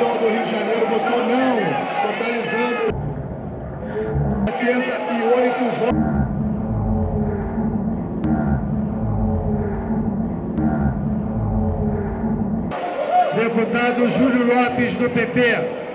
Pessoal do Rio de Janeiro votou não, totalizando 88 votos. Deputado Júlio Lopes, do PP.